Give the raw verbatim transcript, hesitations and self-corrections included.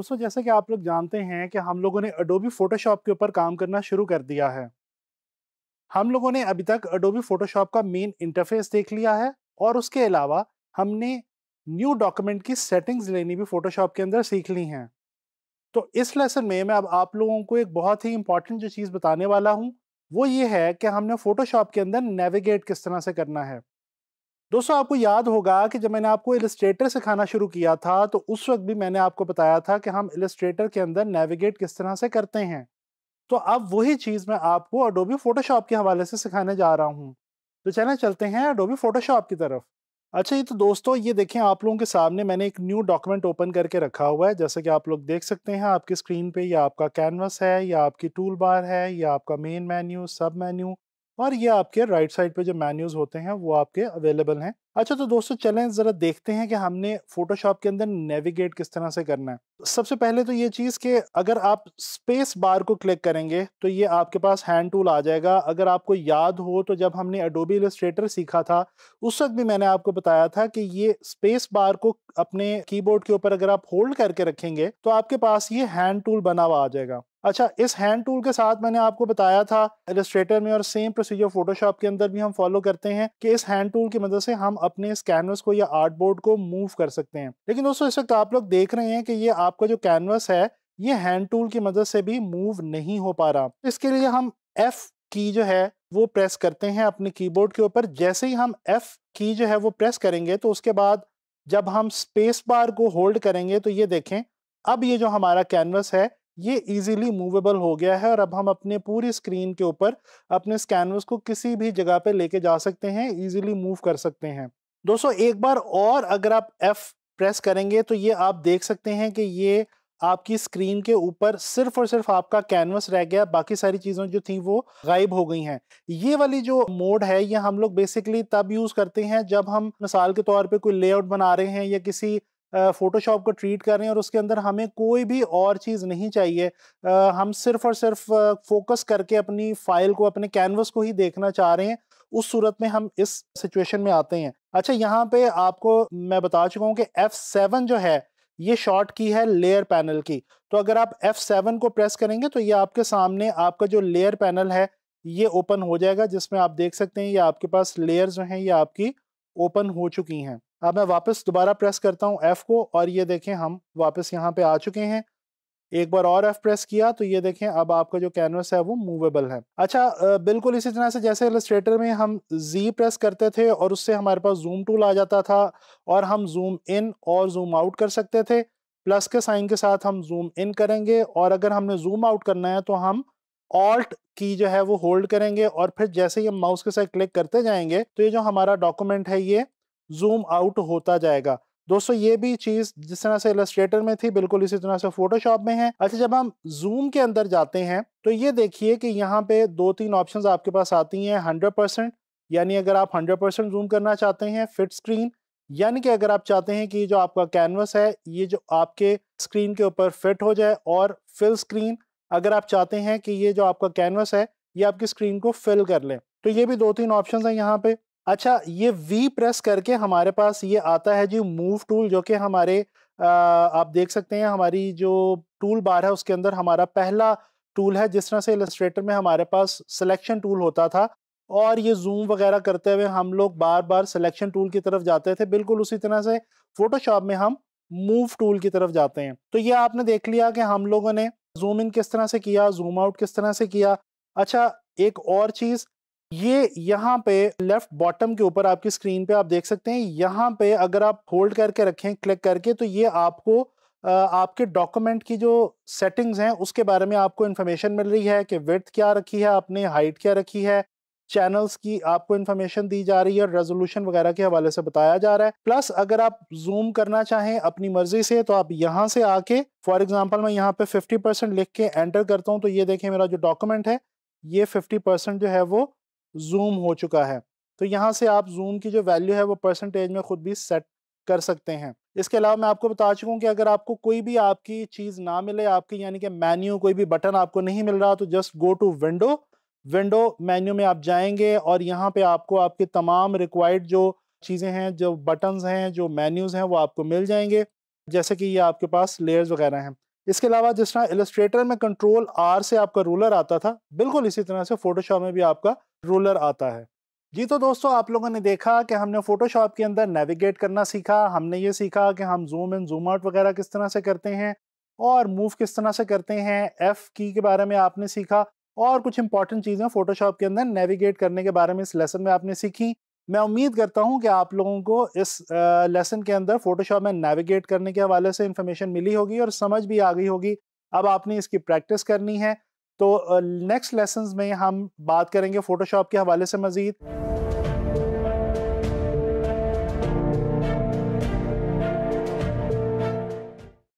दोस्तों जैसे कि आप लोग जानते हैं कि हम लोगों ने अडोबी फोटोशॉप के ऊपर काम करना शुरू कर दिया है। हम लोगों ने अभी तक अडोबी फोटोशॉप का मेन इंटरफेस देख लिया है और उसके अलावा हमने न्यू डॉक्यूमेंट की सेटिंग्स लेनी भी फोटोशॉप के अंदर सीख ली हैं। तो इस लेसन में मैं अब आप लोगों को एक बहुत ही इंपॉर्टेंट जो चीज़ बताने वाला हूँ वो ये है कि हमने फोटोशॉप के अंदर नेविगेट किस तरह से करना है। दोस्तों आपको याद होगा कि जब मैंने आपको इलस्ट्रेटर सिखाना शुरू किया था तो उस वक्त भी मैंने आपको बताया था कि हम इलस्ट्रेटर के अंदर नेविगेट किस तरह से करते हैं। तो अब वही चीज़ मैं आपको अडोबी फोटोशॉप के हवाले से सिखाने जा रहा हूँ। तो चलें चलते हैं अडोबी फोटोशॉप की तरफ। अच्छा ये तो दोस्तों ये देखें आप लोगों के सामने मैंने एक न्यू डॉक्यूमेंट ओपन करके रखा हुआ है। जैसे कि आप लोग देख सकते हैं आपकी स्क्रीन पे ये आपका कैनवस है, ये आपकी टूल बार है, ये आपका मेन मेन्यू, सब मेन्यू और ये आपके राइट साइड पे जो मेन्यूज़ होते हैं वो आपके अवेलेबल हैं। अच्छा तो दोस्तों चलें ज़रा देखते हैं कि हमने फोटोशॉप के अंदर नेविगेट किस तरह से करना है। सबसे पहले तो ये चीज़ कि अगर आप स्पेस बार को क्लिक करेंगे तो ये आपके पास हैंड टूल आ जाएगा। अगर आपको याद हो तो जब हमने अडोबी इलस्ट्रेटर सीखा था उस वक्त भी मैंने आपको बताया था कि ये स्पेस बार को अपने कीबोर्ड के ऊपर अगर आप होल्ड करके रखेंगे तो आपके पास ये हैंड टूल बना हुआ आ जाएगा। अच्छा इस हैंड टूल के साथ मैंने आपको बताया था इलस्ट्रेटर में और सेम प्रोसीजर फोटोशॉप के अंदर भी हम फॉलो करते हैं कि इस हैंड टूल की मदद से हम अपने इस कैनवस को या आर्ट बोर्ड को मूव कर सकते हैं। लेकिन दोस्तों इस वक्त आप लोग देख रहे हैं कि ये आपका जो कैनवस है ये हैंड टूल की मदद से भी मूव नहीं हो पा रहा। इसके लिए हम एफ की जो है वो प्रेस करते हैं अपने कीबोर्ड के ऊपर। जैसे ही हम एफ की जो है वो प्रेस करेंगे तो उसके बाद जब हम स्पेस बार को होल्ड करेंगे तो ये देखें अब ये जो हमारा कैनवस है ये इजीली मूवेबल हो गया है और अब हम अपने पूरी स्क्रीन के ऊपर अपने इस कैनवस को किसी भी जगह पे लेके जा सकते हैं, इजीली मूव कर सकते हैं। दोस्तों एक बार और अगर आप F प्रेस करेंगे तो ये आप देख सकते हैं कि ये आपकी स्क्रीन के ऊपर सिर्फ और सिर्फ आपका कैनवस रह गया, बाकी सारी चीज़ें जो थी वो गायब हो गई हैं। ये वाली जो मोड है ये हम लोग बेसिकली तब यूज़ करते हैं जब हम मिसाल के तौर पर कोई लेआउट बना रहे हैं या किसी फोटोशॉप को ट्रीट कर रहे हैं और उसके अंदर हमें कोई भी और चीज़ नहीं चाहिए। आ, हम सिर्फ और सिर्फ फोकस करके अपनी फाइल को अपने कैनवस को ही देखना चाह रहे हैं। उस सूरत में हम इस सिचुएशन में आते हैं। अच्छा यहाँ पे आपको मैं बता चुका हूँ कि एफ सेवन जो है ये शॉर्ट की है लेयर पैनल की। तो अगर आप एफ सेवन को प्रेस करेंगे तो ये आपके सामने आपका जो लेयर पैनल है ये ओपन हो जाएगा, जिसमें आप देख सकते हैं ये आपके पास लेयर्स जो हैं ये आपकी ओपन हो चुकी हैं। अब मैं वापस दोबारा प्रेस करता हूं F को और ये देखें हम वापस यहां पे आ चुके हैं। एक बार और F प्रेस किया तो ये देखें अब आपका जो कैनवस है वो मूवेबल है। अच्छा बिल्कुल इसी तरह से जैसे इलस्ट्रेटर में हम Z प्रेस करते थे और उससे हमारे पास जूम टूल आ जाता था और हम जूम इन और जूम आउट कर सकते थे। प्लस के साइन के साथ हम जूम इन करेंगे और अगर हमने जूम आउट करना है तो हम ऑल्ट की जो है वो होल्ड करेंगे और फिर जैसे ही हम माउस के साथ क्लिक करते जाएंगे तो ये जो हमारा डॉक्यूमेंट है ये जूम आउट होता जाएगा। दोस्तों ये भी चीज़ जिस तरह से इलस्ट्रेटर में थी बिल्कुल इसी तरह से फोटोशॉप में है। अच्छा जब हम जूम के अंदर जाते हैं तो ये देखिए कि यहाँ पे दो तीन ऑप्शंस आपके पास आती हैं। हंड्रेड परसेंट यानी अगर आप हंड्रेड परसेंट जूम करना चाहते हैं, फिट स्क्रीन यानी कि अगर आप चाहते हैं कि जो आपका कैनवस है ये जो आपके स्क्रीन के ऊपर फिट हो जाए, और फिल स्क्रीन अगर आप चाहते हैं कि ये जो आपका कैनवस है ये आपकी स्क्रीन को फिल कर लें। तो ये भी दो तीन ऑप्शंस हैं यहाँ पे। अच्छा ये V प्रेस करके हमारे पास ये आता है जी मूव टूल, जो कि हमारे आ, आप देख सकते हैं हमारी जो टूल बार है उसके अंदर हमारा पहला टूल है। जिस तरह से इलस्ट्रेटर में हमारे पास सिलेक्शन टूल होता था और ये जूम वगैरह करते हुए हम लोग बार बार सिलेक्शन टूल की तरफ जाते थे, बिल्कुल उसी तरह से फोटोशॉप में हम मूव टूल की तरफ जाते हैं। तो ये आपने देख लिया कि हम लोगों ने जूम इन किस तरह से किया, जूम आउट किस तरह से किया। अच्छा एक और चीज़ ये यहाँ पे लेफ्ट बॉटम के ऊपर आपकी स्क्रीन पे आप देख सकते हैं यहाँ पे अगर आप होल्ड करके रखें क्लिक करके तो ये आपको आपके डॉक्यूमेंट की जो सेटिंग्स हैं उसके बारे में आपको इन्फॉर्मेशन मिल रही है कि विड्थ क्या रखी है आपने, हाइट क्या रखी है, चैनल्स की आपको इन्फॉर्मेशन दी जा रही है और रेजोल्यूशन वगैरह के हवाले से बताया जा रहा है। प्लस अगर आप जूम करना चाहें अपनी मर्जी से तो आप यहाँ से आके फॉर एग्जाम्पल मैं यहाँ पे फिफ्टी परसेंट लिख के एंटर करता हूँ तो ये देखें मेरा जो डॉक्यूमेंट है ये फिफ्टी परसेंट जो है वो जूम हो चुका है। तो यहाँ से आप जूम की जो वैल्यू है वो परसेंटेज में खुद भी सेट कर सकते हैं। इसके अलावा मैं आपको बता चुका हूँ कि अगर आपको कोई भी आपकी चीज़ ना मिले आपकी यानी कि मेन्यू कोई भी बटन आपको नहीं मिल रहा तो just go to window window menu में आप जाएंगे और यहाँ पे आपको आपके तमाम रिक्वायर्ड जो चीज़ें हैं, जो बटन्स हैं, जो मेन्यूज़ हैं वो आपको मिल जाएंगे। जैसे कि ये आपके पास लेयर्स वगैरह हैं। इसके अलावा जिस तरह इलस्ट्रेटर में कंट्रोल आर से आपका रूलर आता था, बिल्कुल इसी तरह से फोटोशॉप में भी आपका रूलर आता है। जी तो दोस्तों, आप लोगों ने देखा कि हमने फोटोशॉप के अंदर नेविगेट करना सीखा, हमने ये सीखा कि हम जूम इन जूम आउट वगैरह किस तरह से करते हैं और मूव किस तरह से करते हैं, एफ की के बारे में आपने सीखा और कुछ इंपॉर्टेंट चीज़ें फोटोशॉप के अंदर नेविगेट करने के बारे में इस लेसन में आपने सीखी। मैं उम्मीद करता हूं कि आप लोगों को इस लेसन के अंदर फोटोशॉप में नेविगेट करने के हवाले से इंफॉर्मेशन मिली होगी और समझ भी आ गई होगी। अब आपने इसकी प्रैक्टिस करनी है, तो नेक्स्ट लेसन्स में हम बात करेंगे फोटोशॉप के हवाले से मज़ीद।